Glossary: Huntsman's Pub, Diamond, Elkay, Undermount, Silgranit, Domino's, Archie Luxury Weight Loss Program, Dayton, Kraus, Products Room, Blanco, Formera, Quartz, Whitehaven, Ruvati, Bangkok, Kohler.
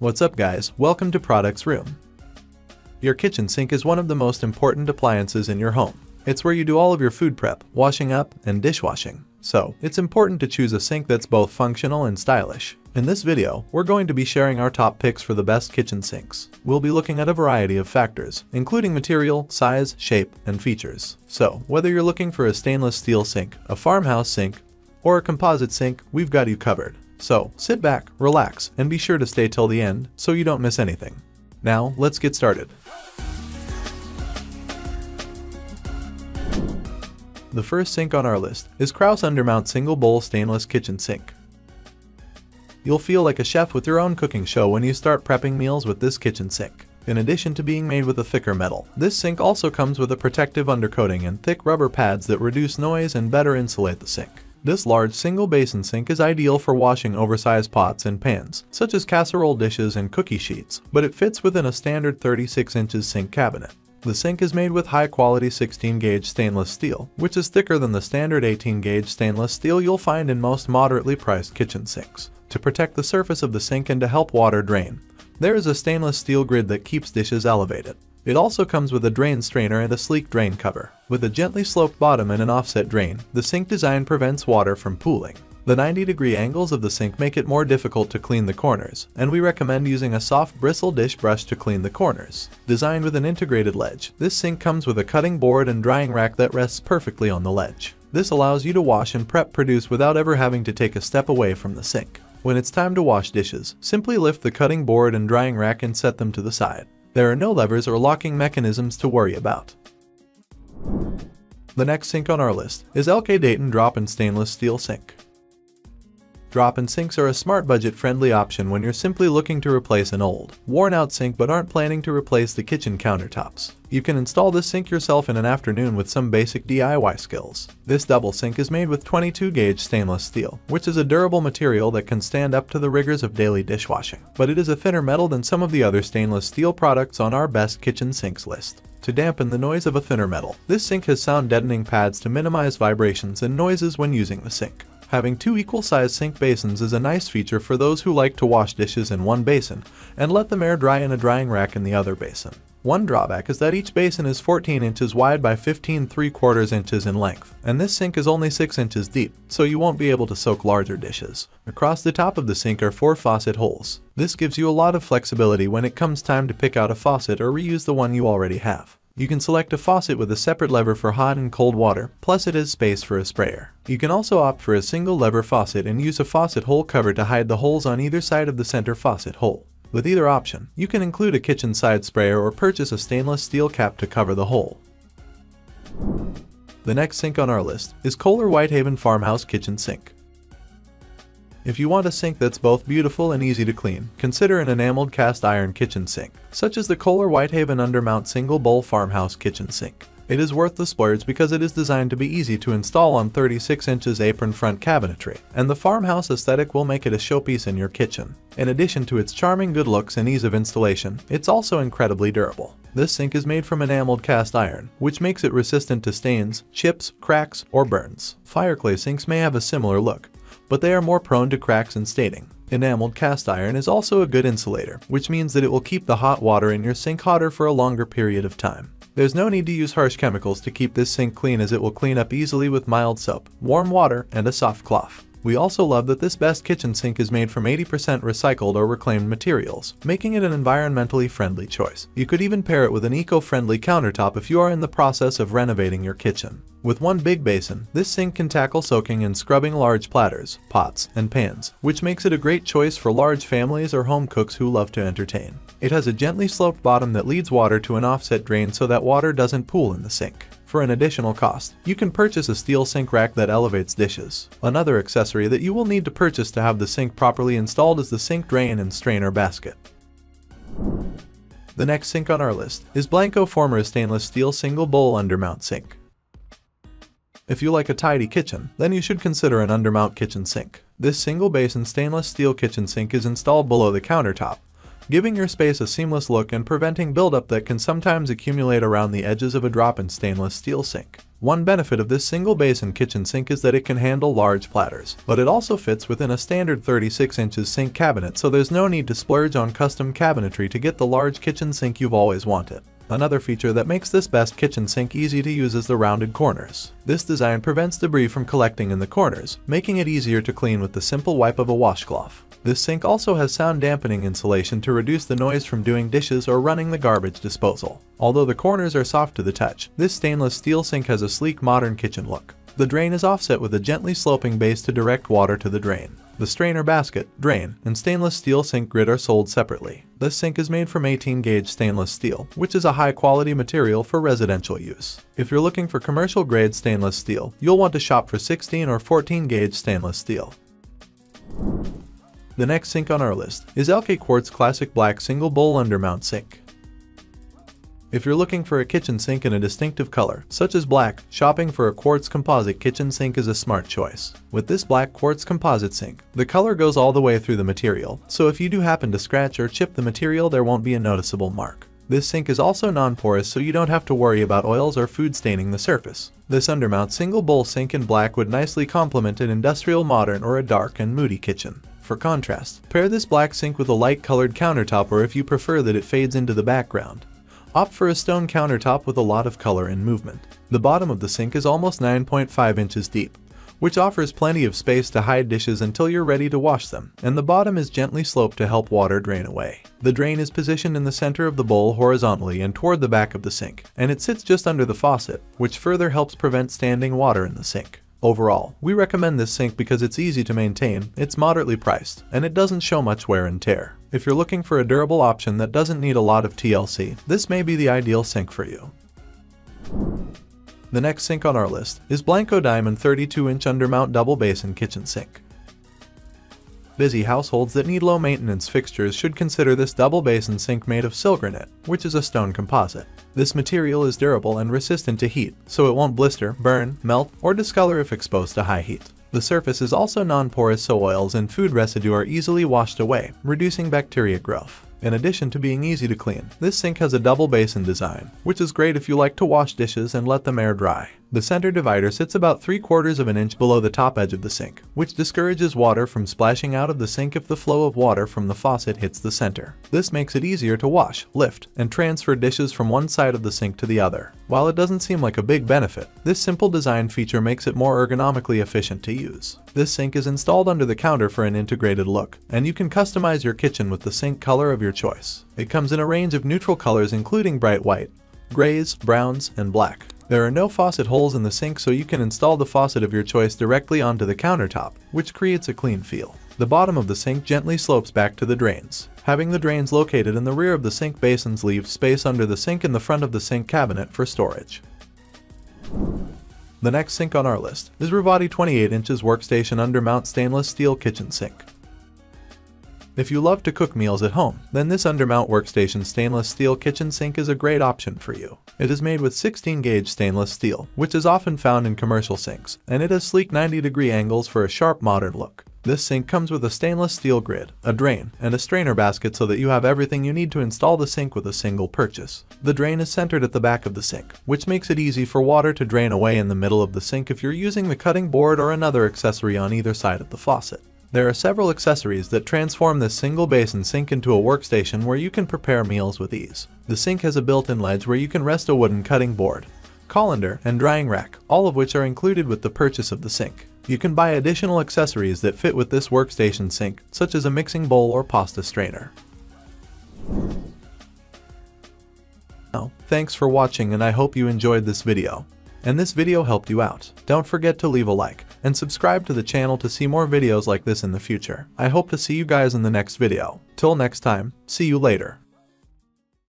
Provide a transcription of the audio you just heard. What's up, guys? Welcome to Products Room. Your kitchen sink is one of the most important appliances in your home. It's where you do all of your food prep, washing up, and dishwashing. So, it's important to choose a sink that's both functional and stylish. In this video, we're going to be sharing our top picks for the best kitchen sinks. We'll be looking at a variety of factors, including material, size, shape, and features. So, whether you're looking for a stainless steel sink, a farmhouse sink, or a composite sink, we've got you covered. So, sit back, relax, and be sure to stay till the end so you don't miss anything. Now, let's get started. The first sink on our list is Kraus Undermount Single Bowl Stainless Kitchen Sink. You'll feel like a chef with your own cooking show when you start prepping meals with this kitchen sink. In addition to being made with a thicker metal, this sink also comes with a protective undercoating and thick rubber pads that reduce noise and better insulate the sink. This large single basin sink is ideal for washing oversized pots and pans, such as casserole dishes and cookie sheets, but it fits within a standard 36 inches sink cabinet. The sink is made with high-quality 16-gauge stainless steel, which is thicker than the standard 18-gauge stainless steel you'll find in most moderately priced kitchen sinks. To protect the surface of the sink and to help water drain, there is a stainless steel grid that keeps dishes elevated. It also comes with a drain strainer and a sleek drain cover. With a gently sloped bottom and an offset drain, the sink design prevents water from pooling. The 90-degree angles of the sink make it more difficult to clean the corners, and we recommend using a soft bristle dish brush to clean the corners. Designed with an integrated ledge, this sink comes with a cutting board and drying rack that rests perfectly on the ledge. This allows you to wash and prep produce without ever having to take a step away from the sink. When it's time to wash dishes, simply lift the cutting board and drying rack and set them to the side. There are no levers or locking mechanisms to worry about. The next sink on our list is Elkay Dayton Drop-In Stainless Steel Sink. Drop-in sinks are a smart budget-friendly option when you're simply looking to replace an old, worn-out sink but aren't planning to replace the kitchen countertops. You can install this sink yourself in an afternoon with some basic DIY skills. This double sink is made with 22-gauge stainless steel, which is a durable material that can stand up to the rigors of daily dishwashing. But it is a thinner metal than some of the other stainless steel products on our best kitchen sinks list. To dampen the noise of a thinner metal, this sink has sound deadening pads to minimize vibrations and noises when using the sink. Having two equal-sized sink basins is a nice feature for those who like to wash dishes in one basin and let them air dry in a drying rack in the other basin. One drawback is that each basin is 14 inches wide by 15 3/4 inches in length, and this sink is only 6 inches deep, so you won't be able to soak larger dishes. Across the top of the sink are 4 faucet holes. This gives you a lot of flexibility when it comes time to pick out a faucet or reuse the one you already have. You can select a faucet with a separate lever for hot and cold water, plus it has space for a sprayer. You can also opt for a single lever faucet and use a faucet hole cover to hide the holes on either side of the center faucet hole. With either option, you can include a kitchen side sprayer or purchase a stainless steel cap to cover the hole. The next sink on our list is Kohler Whitehaven Farmhouse Kitchen Sink. If you want a sink that's both beautiful and easy to clean, consider an enameled cast iron kitchen sink, such as the Kohler Whitehaven Undermount Single Bowl Farmhouse Kitchen Sink. It is worth the splurge because it is designed to be easy to install on 36 inches apron front cabinetry, and the farmhouse aesthetic will make it a showpiece in your kitchen. In addition to its charming good looks and ease of installation, it's also incredibly durable. This sink is made from enameled cast iron, which makes it resistant to stains, chips, cracks, or burns. Fire clay sinks may have a similar look, but they are more prone to cracks and staining. Enameled cast iron is also a good insulator, which means that it will keep the hot water in your sink hotter for a longer period of time. There's no need to use harsh chemicals to keep this sink clean, as it will clean up easily with mild soap, warm water, and a soft cloth. We also love that this best kitchen sink is made from 80% recycled or reclaimed materials, making it an environmentally friendly choice. You could even pair it with an eco-friendly countertop if you are in the process of renovating your kitchen. With one big basin, this sink can tackle soaking and scrubbing large platters, pots, and pans, which makes it a great choice for large families or home cooks who love to entertain. It has a gently sloped bottom that leads water to an offset drain so that water doesn't pool in the sink. For an additional cost, you can purchase a steel sink rack that elevates dishes. Another accessory that you will need to purchase to have the sink properly installed is the sink drain and strainer basket. The next sink on our list is Blanco Formera Stainless Steel Single Bowl Undermount Sink. If you like a tidy kitchen, then you should consider an undermount kitchen sink. This single basin stainless steel kitchen sink is installed below the countertop, giving your space a seamless look and preventing buildup that can sometimes accumulate around the edges of a drop-in stainless steel sink. One benefit of this single basin kitchen sink is that it can handle large platters, but it also fits within a standard 36 inches sink cabinet, so there's no need to splurge on custom cabinetry to get the large kitchen sink you've always wanted. Another feature that makes this best kitchen sink easy to use is the rounded corners. This design prevents debris from collecting in the corners, making it easier to clean with the simple wipe of a washcloth. This sink also has sound dampening insulation to reduce the noise from doing dishes or running the garbage disposal. Although the corners are soft to the touch, this stainless steel sink has a sleek modern kitchen look. The drain is offset with a gently sloping base to direct water to the drain. The strainer basket, drain, and stainless steel sink grid are sold separately. This sink is made from 18-gauge stainless steel, which is a high-quality material for residential use. If you're looking for commercial-grade stainless steel, you'll want to shop for 16 or 14-gauge stainless steel. The next sink on our list is Elkay Quartz Classic Black Single Bowl Undermount Sink. If you're looking for a kitchen sink in a distinctive color, such as black, shopping for a quartz composite kitchen sink is a smart choice. With this black quartz composite sink, the color goes all the way through the material, so if you do happen to scratch or chip the material, there won't be a noticeable mark. This sink is also non-porous, so you don't have to worry about oils or food staining the surface. This undermount single bowl sink in black would nicely complement an industrial modern or a dark and moody kitchen. For contrast, pair this black sink with a light-colored countertop, or if you prefer that it fades into the background, opt for a stone countertop with a lot of color and movement. The bottom of the sink is almost 9.5 inches deep, which offers plenty of space to hide dishes until you're ready to wash them, and the bottom is gently sloped to help water drain away. The drain is positioned in the center of the bowl horizontally and toward the back of the sink, and it sits just under the faucet, which further helps prevent standing water in the sink. Overall, we recommend this sink because it's easy to maintain, it's moderately priced, and it doesn't show much wear and tear. If you're looking for a durable option that doesn't need a lot of TLC, this may be the ideal sink for you. The next sink on our list is Blanco Diamond 32-inch Undermount Double Basin Kitchen Sink. Busy households that need low-maintenance fixtures should consider this double basin sink made of Silgranit, which is a stone composite. This material is durable and resistant to heat, so it won't blister, burn, melt, or discolor if exposed to high heat. The surface is also non-porous, so oils and food residue are easily washed away, reducing bacteria growth. In addition to being easy to clean, this sink has a double basin design, which is great if you like to wash dishes and let them air dry. The center divider sits about 3/4 of an inch below the top edge of the sink, which discourages water from splashing out of the sink if the flow of water from the faucet hits the center. This makes it easier to wash, lift, and transfer dishes from one side of the sink to the other. While it doesn't seem like a big benefit, this simple design feature makes it more ergonomically efficient to use. This sink is installed under the counter for an integrated look, and you can customize your kitchen with the sink color of your choice. It comes in a range of neutral colors, including bright white, grays, browns, and black. There are no faucet holes in the sink, so you can install the faucet of your choice directly onto the countertop, which creates a clean feel. The bottom of the sink gently slopes back to the drains. Having the drains located in the rear of the sink basins leaves space under the sink and the front of the sink cabinet for storage. The next sink on our list is Ruvati 28 inches Workstation Undermount Stainless Steel Kitchen Sink. If you love to cook meals at home, then this undermount workstation stainless steel kitchen sink is a great option for you. It is made with 16-gauge stainless steel, which is often found in commercial sinks, and it has sleek 90-degree angles for a sharp modern look. This sink comes with a stainless steel grid, a drain, and a strainer basket, so that you have everything you need to install the sink with a single purchase. The drain is centered at the back of the sink, which makes it easy for water to drain away in the middle of the sink if you're using the cutting board or another accessory on either side of the faucet. There are several accessories that transform this single basin sink into a workstation where you can prepare meals with ease. The sink has a built-in ledge where you can rest a wooden cutting board, colander, and drying rack, all of which are included with the purchase of the sink. You can buy additional accessories that fit with this workstation sink, such as a mixing bowl or pasta strainer. Now, thanks for watching, and I hope you enjoyed this video. And this video helped you out. Don't forget to leave a like and subscribe to the channel to see more videos like this in the future. I hope to see you guys in the next video. Till next time, see you later.